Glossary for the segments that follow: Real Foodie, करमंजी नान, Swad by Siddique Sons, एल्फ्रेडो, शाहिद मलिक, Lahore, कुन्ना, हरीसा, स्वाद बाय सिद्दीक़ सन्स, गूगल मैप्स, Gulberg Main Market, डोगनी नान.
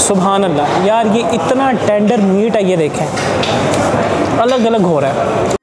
सुभान अल्लाह यार, ये इतना टेंडर मीट है, ये देखें अलग अलग हो रहा है।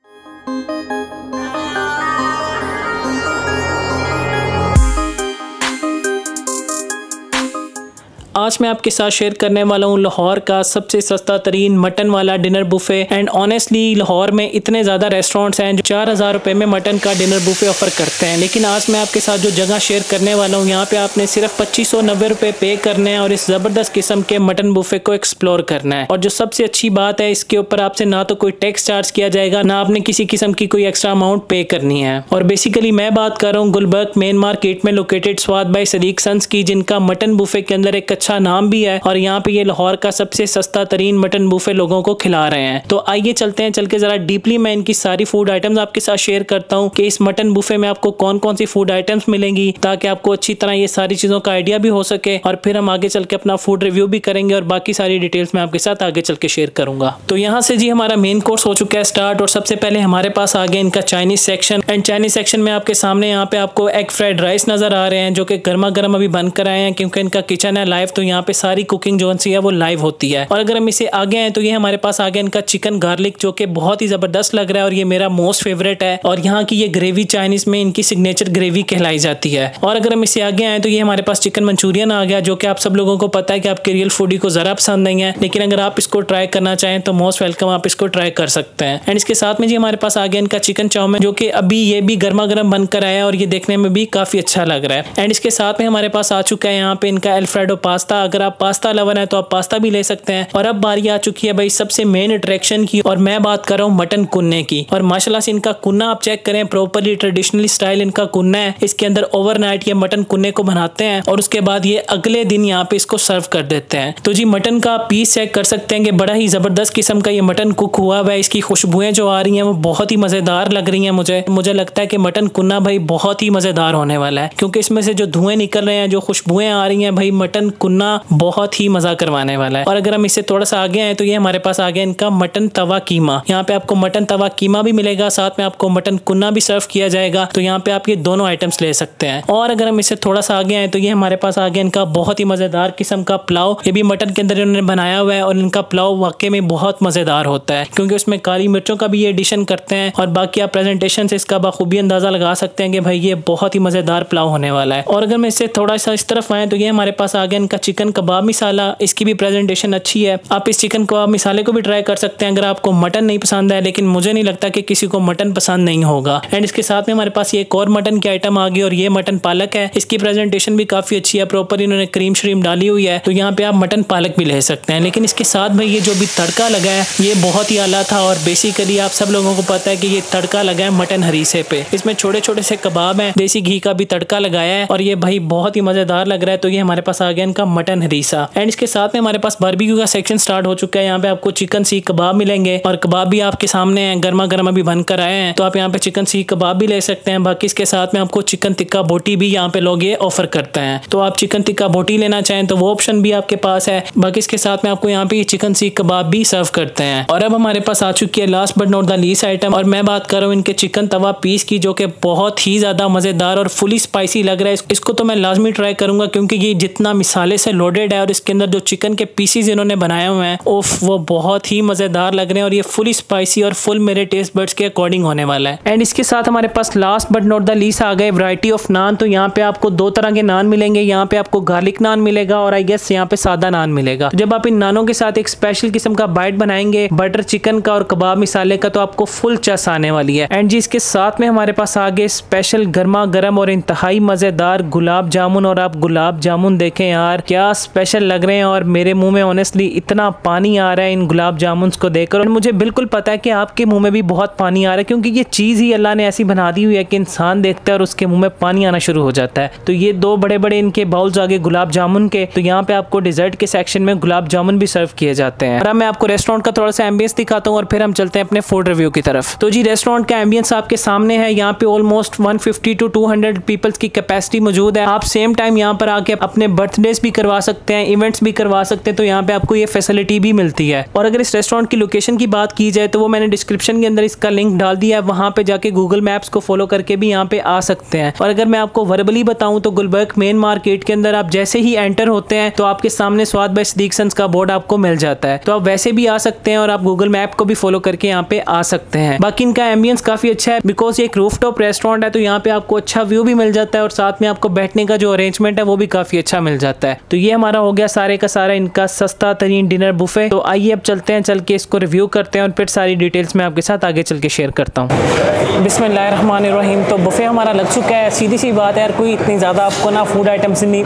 आज मैं आपके साथ शेयर करने वाला हूँ लाहौर का सबसे सस्ता तरीन मटन वाला dinner buffet. And honestly Lahore में इतने ज़्यादा रेस्टोरेंट्स हैं जो 4000 रुपये में मटन का डिनर बुफे ऑफर करते हैं, लेकिन आज मैं आपके साथ जो जगह शेयर करने वाला हूँ यहाँ पे आपने सिर्फ 2590 रुपये पे करने हैं और इस ज़बरदस्त किस्म के मटन बुफे को एक्सप्लोर करना है। और जो सबसे अच्छी बात है, इसके ऊपर आपसे ना तो कोई टैक्स चार्ज किया जाएगा, ना आपने किसी किस्म की कोई एक्स्ट्रा अमाउंट पे करनी है। और बेसिकली मैं बात कर रहा हूँ गुलबर्ग मेन मार्केट में located Swad by Sadiq Sons की, जिनका मटन बुफे के अंदर एक अच्छा नाम भी है और यहाँ पे ये लाहौर का सबसे सस्ता तरीन मटन बुफे लोगों को खिला रहे हैं। तो आइए चलते हैं, चल के जरा डीपली मैं इनकी सारी फूड आइटम्स आपके साथ शेयर करता हूँ कि इस मटन बुफे में आपको कौन कौन सी फूड आइटम्स मिलेंगी, ताकि आपको अच्छी तरह ये सारी चीजों का आइडिया भी हो सके। और फिर हम आगे चल के अपना फूड रिव्यू भी करेंगे और बाकी सारी डिटेल्स मैं आपके साथ आगे चल के शेयर करूंगा। तो यहाँ से जी हमारा मेन कोर्स हो चुका है स्टार्ट और सबसे पहले हमारे पास आ गया इनका Chinese section. And Chinese section में आपके सामने यहाँ पे आपको एग फ्राइड राइस नजर आ रहे हैं जो कि गर्मा गर्म अभी बनकर आए हैं, क्योंकि इनका किचन है लाइव, तो यहाँ पे सारी कुकिंग जो है वो लाइव होती है। और अगर हम इसे आगे हैं तो ये हमारे पास आगे इनका चिकन गार्लिक, जो कि बहुत ही जबरदस्त लग रहा है और ये मेरा मोस्ट फेवरेट है। और यहाँ की ये ग्रेवी चाइनीज में इनकी सिग्नेचर ग्रेवी कहलाई जाती है। और अगर हम इसे आगे आए तो ये हमारे पास चिकन मंचूरियन आ गया, जो कि आप सब लोगों को पता है कि आपके रियल फूडी को जरा पसंद नहीं है, लेकिन अगर आप इसको ट्राई करना चाहें तो मोस्ट वेलकम, आप इसको ट्राई कर सकते हैं। एंड इसके साथ में जी हमारे पास आगे इनका चिकन चाउमिन, जो कि अभी ये भी गर्मा गर्म बनकर आया है और ये देखने में भी काफी अच्छा लग रहा है। एंड इसके साथ में हमारे पास आ चुका है यहाँ पे इनका एल्फ्रेडो पास्ता, अगर आप पास्ता लवर हैं तो आप पास्ता भी ले सकते हैं। और अब बारी आ चुकी है भाई सबसे मेन अट्रैक्शन की, और मैं बात कर रहा हूँ मटन कुन्ने की। और माशाल्लाह से इनका कुन्ना आप चेक करें, प्रॉपर्ली ट्रेडिशनल स्टाइल इनका कुन्ना है। इसके अंदर ओवरनाइट ये मटन कुन्ने को बनाते हैं और उसके बाद ये अगले दिन यहाँ पे इसको सर्व कर देते हैं। तो जी मटन का पीस चेक कर सकते हैं कि बड़ा ही जबरदस्त किस्म का ये मटन कुक हुआ है। इसकी खुशबुएं जो आ रही है वो बहुत ही मजेदार लग रही है। मुझे लगता है कि मटन कुन्ना भाई बहुत ही मजेदार होने वाला है, क्योंकि इसमें से जो धुएं निकल रहे हैं, जो खुशबुएं आ रही है, भाई मटन कुन्ना बहुत ही मजा करवाने वाला है। और अगर हम इससे थोड़ा सा आगे आए तो ये हमारे पास आगे इनका मटन तवा कीमा, यहाँ पे आपको मटन तवा कीमा भी मिलेगा, साथ में आपको मटन कुन्ना भी सर्व किया जाएगा। तो यहाँ पे आप ये दोनों आइटम्स ले सकते हैं। और अगर हम इससे थोड़ा सा आगे आए तो ये हमारे पास आगे इनका बहुत ही मजेदार किस्म का पुलाव, ये भी मटन के अंदर इन्होंने बनाया हुआ है और इनका पुलाव वाकई में बहुत मजेदार होता है, क्योंकि उसमें काली मिर्चों का भी ये एडिशन करते हैं। और बाकी आप प्रेजेंटेशन से इसका बखूबी अंदाजा लगा सकते हैं कि भाई ये बहुत ही मजेदार पुलाव होने वाला है। और अगर हम इससे थोड़ा सा इस तरफ आए तो ये हमारे पास आगे इनका चिकन कबाब मिसाला, इसकी भी प्रेजेंटेशन अच्छी है। आप इस चिकन कबाब मिसाले को भी ट्राई कर सकते हैं अगर आपको मटन नहीं पसंद है, लेकिन मुझे नहीं लगता कि किसी को मटन पसंद नहीं होगा। एंड इसके साथ में हमारे पास ये एक और मटन की आइटम आ गई और ये मटन पालक है, इसकी प्रेजेंटेशन भी काफी अच्छी है, प्रॉपर इन्होंने क्रीम श्रीम डाली हुई है। तो यहाँ पे आप मटन पालक भी ले सकते हैं। लेकिन इसके साथ भाई ये जो भी तड़का लगा है ये बहुत ही आला था। और बेसिकली आप सब लोगों को पता है कि ये तड़का लगा है मटन हरीसे पे, इसमें छोटे छोटे से कबाब है, देसी घी का भी तड़का लगाया है और ये भाई बहुत ही मजेदार लग रहा है। तो ये हमारे पास आ गया इनका मटन हरीसा। एंड इसके साथ में हमारे पास बारबेक्यू का सेक्शन स्टार्ट हो चुका है, यहाँ पे आपको चिकन सीख कबाब मिलेंगे और कबाब भी आपके सामने हैं, गर्मा गर्म अभी बनकर आए हैं, तो आप यहाँ पे चिकन सीख कबाब भी ले सकते हैं। बाकी इसके साथ में आपको चिकन टिक्का बोटी भी यहाँ पे लोग ये ऑफर करते हैं, तो आप चिकन टिक्का बोटी लेना चाहें तो वो ऑप्शन भी आपके पास है। बाकी इसके साथ में आपको यहाँ पे चिकन सीख कबाब भी सर्व करते हैं। और अब हमारे पास आ चुकी है last but not the least item, और मैं बात कर रहा हूँ इनके चिकन तवा पीस की, जो कि बहुत ही ज्यादा मजेदार और फुली स्पाइसी लग रहा है। इसको तो मैं लाजमी ट्राई करूंगा, क्योंकि ये जितना मिसाले से लोडेड है और इसके अंदर जो चिकन के पीसीज इन्होंने बनाए हुए हैं, ओफ वो बहुत ही मजेदार लग रहे हैं और ये फुल स्पाइसी और फुल मेरे टेस्ट बड्स के अकॉर्डिंग होने वाला है। एंड इसके साथ हमारे पास last but not the least आ गए वैरायटी ऑफ नान, तो यहाँ पे आपको दो तरह के नान मिलेंगे, यहाँ पे आपको गार्लिक नान मिलेगा और आई गेस यहाँ पे सादा नान मिलेगा। जब आप इन नानों के साथ एक स्पेशल किस्म का बाइट बनाएंगे बटर चिकन का और कबाब मिसाले का, तो आपको फुल चस आने वाली है। एंड जी इसके साथ में हमारे पास आगे स्पेशल गर्मा गर्म और इंतहाई मजेदार गुलाब जामुन, और आप गुलाब जामुन देखें यार क्या स्पेशल लग रहे हैं, और मेरे मुंह में ऑनेस्टली इतना पानी आ रहा है इन गुलाब जामुन को देखकर। और मुझे बिल्कुल पता है कि आपके मुंह में भी बहुत पानी आ रहा है, क्योंकि ये चीज़ ही अल्लाह ने ऐसी बना दी हुई है कि इंसान देखता है और उसके मुंह में पानी आना शुरू हो जाता है। तो ये दो बड़े बड़े इनके बाउल्स आगे गुलाब जामुन के, तो यहाँ पे आपको डिजर्ट के सेक्शन में गुलाब जामुन भी सर्व किए जाते हैं। और मैं आपको रेस्टोरेंट का थोड़ा सा एम्बियंस दिखाता हूँ और फिर हम चलते हैं अपने फूड रिव्यू की तरफ। तो जी रेस्टोरेंट का एम्बियंस आपके सामने है, यहाँ पे ऑलमोस्ट 150 to 200 पीपल्स की कैपेसिटी मौजूद है। आप सेम टाइम यहाँ पर आके अपने बर्थडे भी करवा सकते हैं, इवेंट्स भी करवा सकते हैं, तो यहाँ पे आपको ये फैसिलिटी भी मिलती है। और अगर इस रेस्टोरेंट की लोकेशन की बात की जाए तो वो मैंने डिस्क्रिप्शन के अंदर इसका लिंक डाल दिया है, वहाँ पे जाके गूगल मैप्स को फॉलो करके भी यहाँ पे आ सकते हैं। और अगर मैं आपको वर्बली बताऊँ तो गुलबर्ग मेन मार्केट के अंदर आप जैसे ही एंटर होते हैं तो आपके सामने स्वाद बाय सिद्दीक सन्स का बोर्ड आपको मिल जाता है, तो आप वैसे भी आ सकते हैं और आप गूगल मैप को भी फॉलो करके यहाँ पे आ सकते हैं। बाकी इनका एम्बियंस काफी अच्छा है, बिकॉज ये एक रूफटॉप रेस्टोरेंट है, तो यहाँ पे आपको अच्छा व्यू भी मिल जाता है और साथ में आपको बैठने का जो अरेंजमेंट है वो भी काफी अच्छा मिल जाता है। तो ये हमारा हो गया सारे का सारा इनका सस्ता तरीन डिनर बुफे। तो आइए अब चलते हैं, चल के इसको रिव्यू करते हैं और फिर सारी डिटेल्स मैं आपके साथ आगे चल के शेयर करता हूँ। बिस्मिल्लाहिर्रहमानिर्रहीम। तो बुफे हमारा लग चुका है। सीधी सी बात है यार, कोई इतनी ज़्यादा आपको ना फूड आइटम्स नहीं,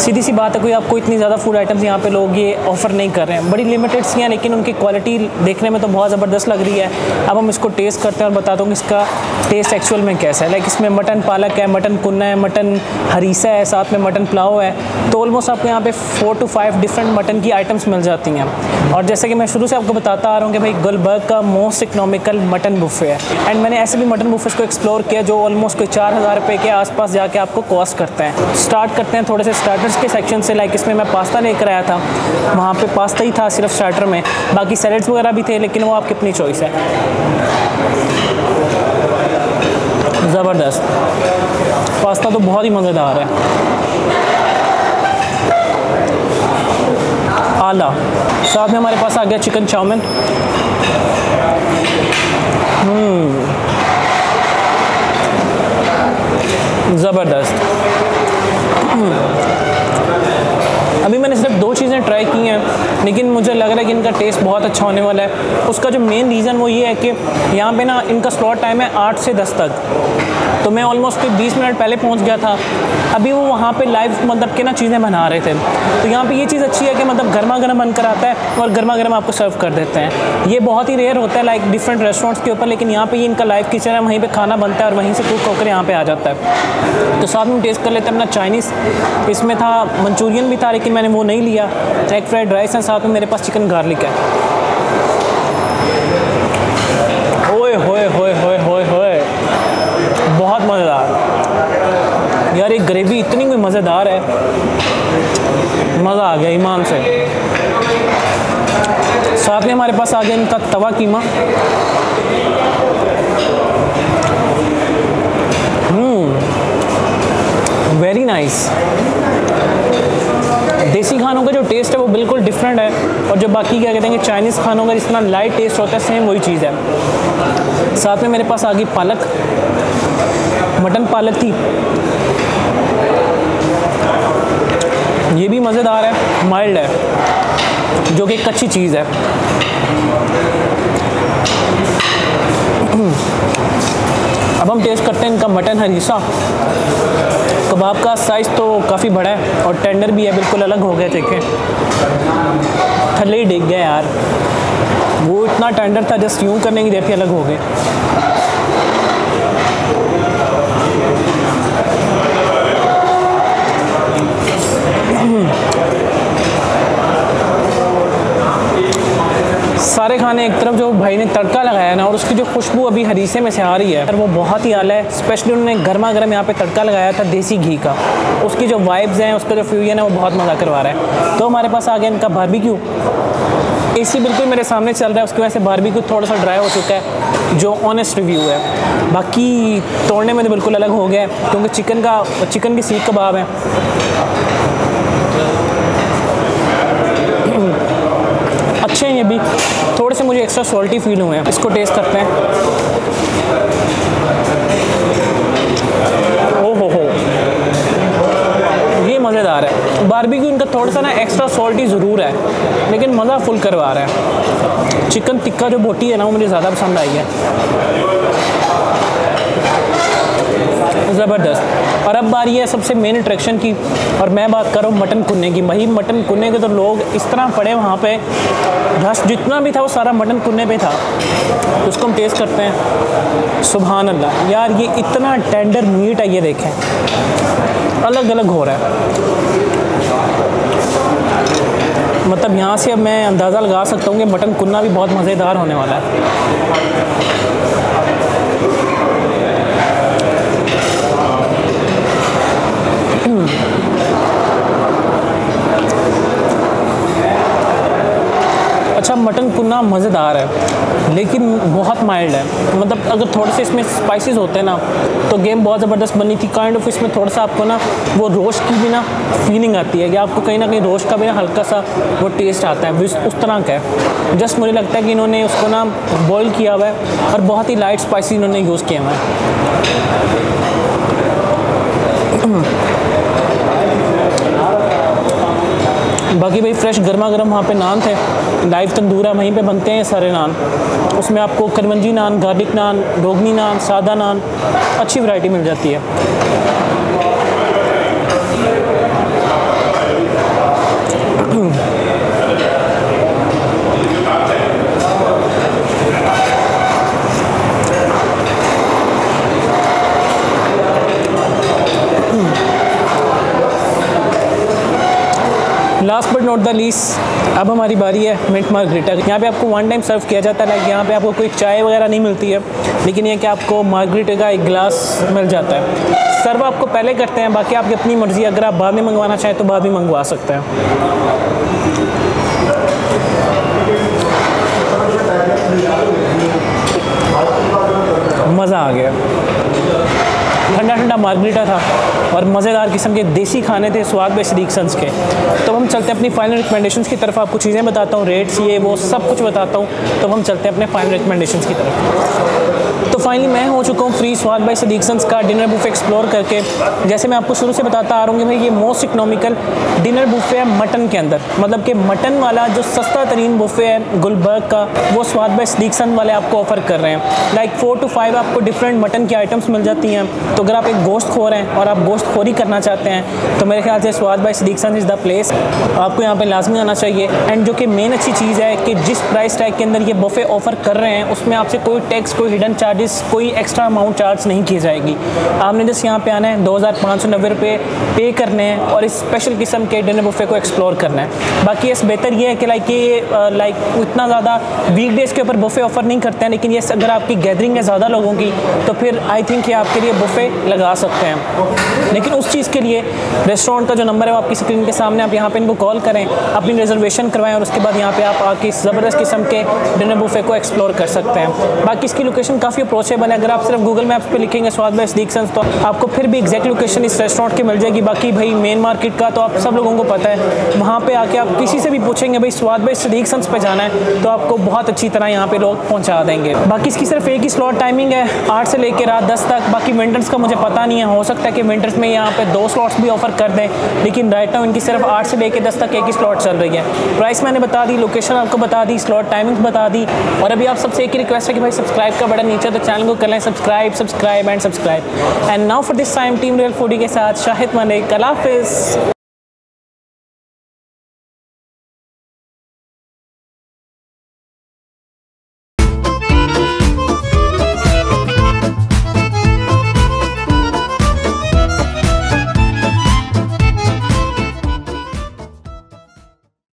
सीधी सी बात है कोई आपको इतनी ज़्यादा फूड आइटम्स यहाँ पे लोग ये ऑफ़र नहीं कर रहे हैं, बड़ी लिमिटेड सी हैं, लेकिन उनकी क्वालिटी देखने में तो बहुत ज़बरदस्त लग रही है। अब हम इसको टेस्ट करते हैं और बताता हूँ कि इसका टेस्ट एक्चुअल में कैसा है। लाइक इसमें मटन पालक है, मटन कुन्ना है, मटन हरीसा है, साथ में मटन पुलाव है, तो ऑलमोस्ट आपको यहाँ पे 4 to 5 डिफरेंट मटन की आइटम्स मिल जाती हैं। और जैसे कि मैं शुरू से आपको बताता आ रहा हूँ कि भाई गुलबर्ग का मोस्ट इकनॉमिकल मटन बुफे है, एंड मैंने ऐसे भी मटन बुफेज़ को एक्सप्लोर किया जो ऑलमोस्ट कोई 4000 रुपये के आसपास जाके आपको कॉस्ट करते हैं। स्टार्ट करते हैं थोड़े से स्टार्टर्स के सेक्शन से। लाइक इसमें मैं पास्ता लेकर आया था, वहाँ पे पास्ता ही था सिर्फ स्टार्टर में, बाकी सैलड्स वगैरह भी थे, लेकिन वो आपकी अपनी चॉइस है। ज़बरदस्त पास्ता तो बहुत ही मज़ेदार है, आला। साथ में हमारे पास आ गया चिकन चाउमिन। ज़बरदस्त। अभी मैंने सिर्फ 2 चीज़ें ट्राई की हैं, लेकिन मुझे लग रहा है कि इनका टेस्ट बहुत अच्छा होने वाला है। उसका जो मेन रीज़न वो ये है कि यहाँ पे ना इनका स्लॉट टाइम है 8 से 10 तक, तो मैं ऑलमोस्ट 20 मिनट पहले पहुँच गया था। अभी वो वहाँ पे लाइव मतलब के ना चीज़ें बना रहे थे, तो यहाँ पे ये चीज़ अच्छी है कि मतलब गर्मा गर्म बनकर आता है और गर्मा गर्म आपको सर्व कर देते हैं। ये बहुत ही रेयर होता है लाइक डिफरेंट रेस्टोरेंट्स के ऊपर, लेकिन यहाँ पे ये इनका लाइव किचन है, वहीं पे खाना बनता है और वहीं से कुक होकर यहाँ पे आ जाता है। तो साथ में टेस्ट कर लेते हैं अपना चाइनीज़। इसमें था मंचूरियन भी था, लेकिन मैंने वो नहीं लिया। एग फ्राइड राइस है, साथ में मेरे पास चिकन गार्लिक है। ओए होए होए होए होए होए, बहुत मज़ेदार यार, एक ग्रेवी इतनी कोई मज़ेदार है, मज़ा आ गया ईमान से। साथ में हमारे पास आ गया इनका तवा कीमा। Very nice. देसी खानों का जो टेस्ट है वो बिल्कुल डिफरेंट है, और जो बाकी क्या कहते हैं कि चाइनीज़ खानों का जितना लाइट टेस्ट होता है सेम वही चीज़ है। साथ में मेरे पास आ गई पालक, मटन पालक थी, ये भी मज़ेदार है, माइल्ड है, जो कि एक अच्छी चीज़ है। अब हम टेस्ट करते हैं इनका मटन हरीसा। कबाब का साइज़ तो काफ़ी बड़ा है और टेंडर भी है, बिल्कुल अलग हो गया। देखें थले ही डिग गया यार, वो इतना टेंडर था, जस्ट यूँ करने की देखिए अलग हो गए। सारे खाने एक तरफ जो भाई ने तड़का लगाया ना, और उसकी जो खुशबू अभी हरीसे में से आ रही है वो बहुत ही आला है। स्पेशली उन्होंने गर्मा गर्म यहाँ पे तड़का लगाया था देसी घी का, उसकी जो वाइब्स हैं, उसका जो फ्यूजन है वो बहुत मज़ा करवा रहा है। तो हमारे पास आ गया इनका बारबेक्यू। एसी बिल्कुल मेरे सामने चल रहा है, उसकी वजह से बारबेक्यू थोड़ा सा ड्राई हो चुका है, जो ऑनेस्ट रिव्यू है। बाकी तोड़ने में तो बिल्कुल अलग हो गया है, क्योंकि चिकन की सीख कबाब है। अच्छे हैं ये भी, थोड़े से मुझे एक्स्ट्रा सॉल्टी फील हुए हैं। इसको टेस्ट करते हैं। ओ हो, ये मज़ेदार है। बारबेक्यू इनका थोड़ा सा ना एक्स्ट्रा सॉल्टी ज़रूर है, लेकिन मज़ा फुल करवा रहा है। चिकन टिक्का जो बोटी है ना, वो मुझे ज़्यादा पसंद आई है, ज़बरदस्त। और अब बारी है सबसे मेन अट्रैक्शन की, और मैं बात कर रहा हूँ मटन कुन्ने की। भाई मटन कुन्ने के तो लोग इस तरह पड़े, वहाँ पे रश जितना भी था वो सारा मटन कुन्ने पे था। उसको हम टेस्ट करते हैं। सुभान अल्लाह यार, ये इतना टेंडर मीट है, ये देखें अलग अलग हो रहा है। मतलब यहाँ से अब मैं अंदाज़ा लगा सकता हूँ कि मटन कुन्ना भी बहुत मज़ेदार होने वाला है। मटन कुन्ना मज़ेदार है लेकिन बहुत माइल्ड है। मतलब अगर थोड़े से इसमें स्पाइसेस होते हैं ना तो गेम बहुत ज़बरदस्त बनी थी। काइंड ऑफ इसमें थोड़ा सा आपको ना वो रोस्ट की भी ना फीलिंग आती है कि आपको कहीं ना कहीं रोस्ट का भी ना हल्का सा वो टेस्ट आता है, उस तरह का है। जस्ट मुझे लगता है कि इन्होंने उसको ना बॉयल किया हुआ है और बहुत ही लाइट स्पाइसी इन्होंने यूज़ किया हुआ है। बाकी भाई फ्रेश गर्मा गर्म वहाँ पे नान थे, लाइव तंदूरा वहीं पे बनते हैं सारे नान। उसमें आपको करमंजी नान, गार्लिक नान, डोगनी नान, सादा नान, अच्छी वैरायटी मिल जाती है। Last but not the least, अब हमारी बारी है मिंट मार्गरेटा। यहाँ पे आपको वन टाइम सर्व किया जाता है, लाइक यहाँ पे आपको कोई चाय वगैरह नहीं मिलती है, लेकिन यह कि आपको मार्गरेटा का एक गिलास मिल जाता है। सर्व आपको पहले करते हैं, बाकी आपकी अपनी मर्ज़ी, अगर आप बाद में मंगवाना चाहें तो बाद में मंगवा सकते हैं। मज़ा आ गया, ठंडा ठंडा मार्गरेटा था और मज़ेदार किस्म के देसी खाने थे स्वाद बाय सिद्दीक़ सन्स के। तो हम चलते हैं अपनी फाइनल रिकमेंडेशंस की तरफ। आपको चीज़ें बताता हूँ, रेट्स ये वो सब कुछ बताता हूँ। तो हम चलते हैं अपने फाइनल रिकमेंडेशंस की तरफ। तो फाइनली मैं हो चुका हूँ फ्री स्वाद बाय सिद्दीक़ सन्स का डिनर बुफे एक्सप्लोर करके। जैसे मैं आपको शुरू से बताता आ रहा हूँ कि भाई ये मोस्ट इकनॉमिकल डिनर बुफे है मटन के अंदर। मतलब कि मटन वाला जो सस्ता तरीन बुफे है गुलबर्ग का, वो स्वाद बाय सिद्दीक़ सन्स वाले आपको ऑफ़र कर रहे हैं। लाइक 4 to 5 आपको डिफरेंट मटन की आइटम्स मिल जाती हैं। तो अगर आप एक गोश्त खोर हैं और आप गोश्त खोरी करना चाहते हैं तो मेरे ख्याल से स्वाद बाय सिद्दीक़ सन्स is the place, आपको यहाँ पे लाजमी आना चाहिए। एंड जो कि मेन अच्छी चीज़ है कि जिस प्राइस टैग के अंदर ये बफे ऑफ़र कर रहे हैं उसमें आपसे कोई टैक्स, कोई हिडन चार्जेस, कोई एक्स्ट्रा अमाउंट चार्ज नहीं की जाएगी। आपने जस्ट यहाँ पे आना है, 2590 रुपये पे करने हैं और इस स्पेशल किस्म के डिनर बुफे को एक्सप्लोर करना है। बाकी इस बेहतर ये है कि लाइक इतना ज़्यादा वीकडेज़ के ऊपर बफे ऑफ़र नहीं करते हैं, लेकिन ये अगर आपकी गैदरिंग है ज़्यादा लोगों की तो फिर आई थिंक ये आपके लिए बफे लगा सकते हैं। लेकिन उस चीज़ के लिए रेस्टोरेंट का जो नंबर है वो आपकी स्क्रीन के सामने, आप यहाँ पे इनको कॉल करें, अपनी रिजर्वेशन करवाएं और उसके बाद यहाँ पे आप आके ज़बरदस्त किस्म के डिनर बुफे को एक्सप्लोर कर सकते हैं। बाकी इसकी लोकेशन काफ़ी अप्रोचेबल है। अगर आप सिर्फ गूगल मैप्स पे लिखेंगे स्वाद बाय सिद्दीक़ सन्स तो आपको फिर भी एग्जैक्ट लोकेशन इस रेस्टोरेंट की मिल जाएगी। बाकी भाई मेन मार्केट का तो आप सब लोगों को पता है, वहाँ पर आके आप किसी से भी पूछेंगे भाई स्वाद बाय सिद्दीक़ सन्स पर जाना है तो आपको बहुत अच्छी तरह यहाँ पर लोग पहुँचा देंगे। बाकी इसकी सिर्फ एक ही स्लॉट टाइमिंग है, 8 से लेकर रात 10 तक। बाकी विंटर्स का मुझे पता नहीं है, हो सकता है कि विंटर्स में यहाँ पे 2 स्लॉट्स भी ऑफ़र कर दें, लेकिन राइट नाउ इनकी सिर्फ 8 से लेकर 10 तक एक ही स्लॉट चल रही है। प्राइस मैंने बता दी, लोकेशन आपको बता दी, स्लॉट टाइमिंग्स बता दी। और अभी आप सबसे एक ही रिक्वेस्ट है कि भाई सब्सक्राइब का बटन नीचे तो चैनल को कर लें subscribe subscribe and subscribe. And now for this time team real foodie के साथ शाहिद मलिक, अल्लाह हाफिज़।